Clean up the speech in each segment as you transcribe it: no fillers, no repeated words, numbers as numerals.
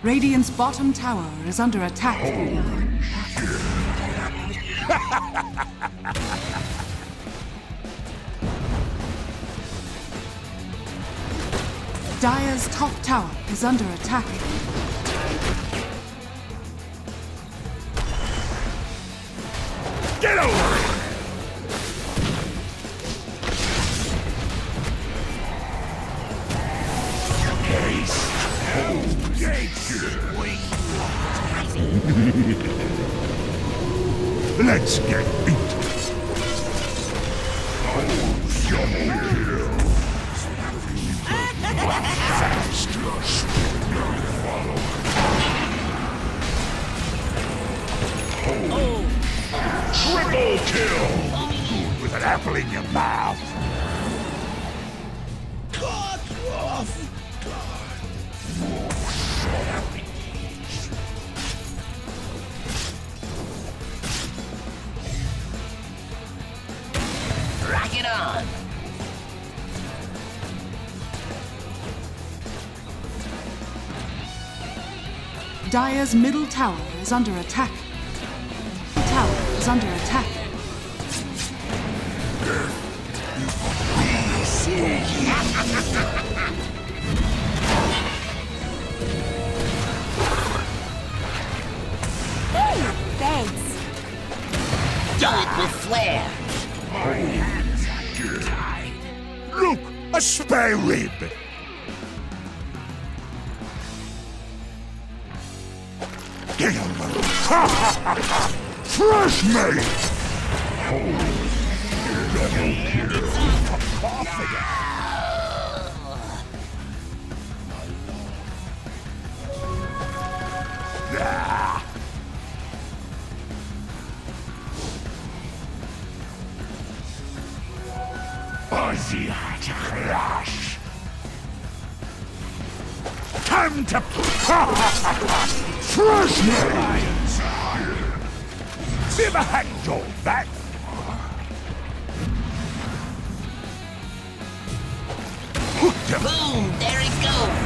Radiant's bottom tower is under attack. Dire's top tower is under attack. Get over it! Case closed. Let's get into it. Oh, double kill. Fast, no follower. Oh. Triple kill! Good with an apple in your mouth. Cut off! More savage. it on. Dire's middle tower is under attack. The tower is under attack. We see you. Done with flair. Oh, look, a spare rib. Get on the fresh meat. Crash. Time to crush me! Never had your back. Boom! There it goes.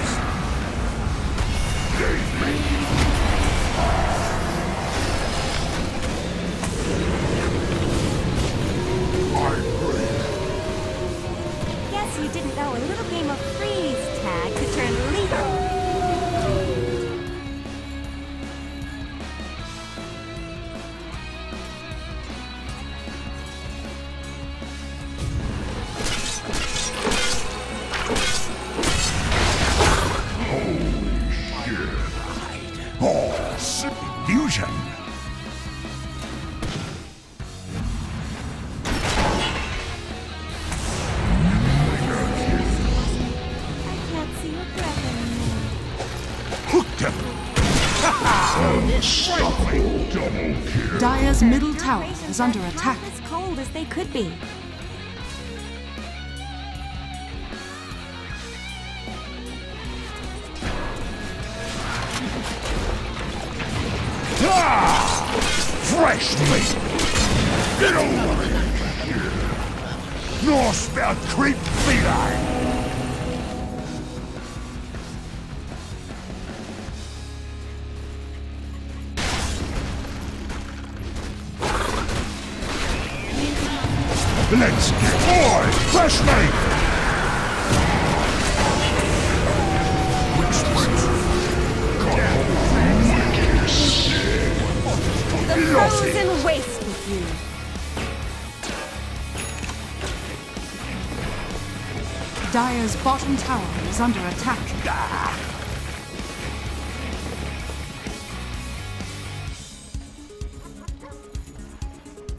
You didn't know a little game of freeze tag could turn lethal. Holy shit! Oh, subfusion! Dire's middle tower is under attack. As cold as they could be. Ah! Fresh meat. Get over here. North spell creep feline. Let's get more fresh meat! The frozen waste with you! Dire's bottom tower is under attack.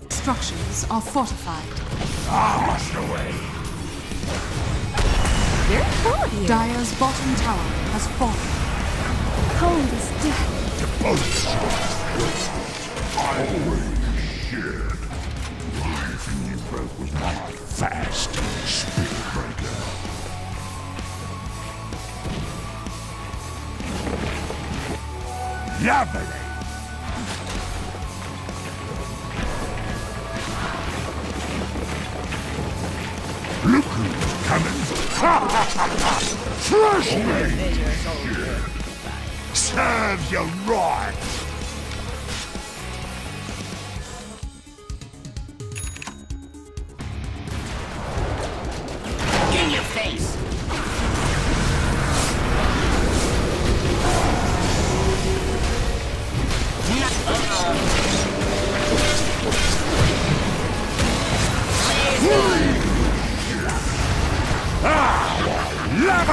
Structures are fortified. Washed away. You're full of you. Dire's bottom tower has fallen. Cold is dead. The boats are shared. Everything you broke was not fast. Speed breaker. Lovely. Look who's coming! Fresh meat! Serves you right! In your face!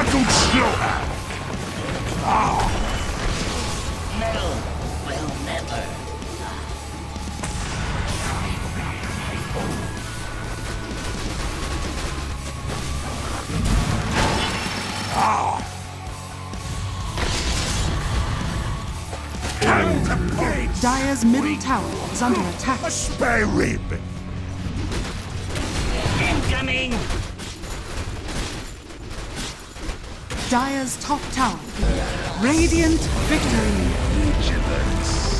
Don't slow down. Metal will never die. Dire's middle tower is under attack. A spare rib. Incoming. Dire's top tower. Radiant victory.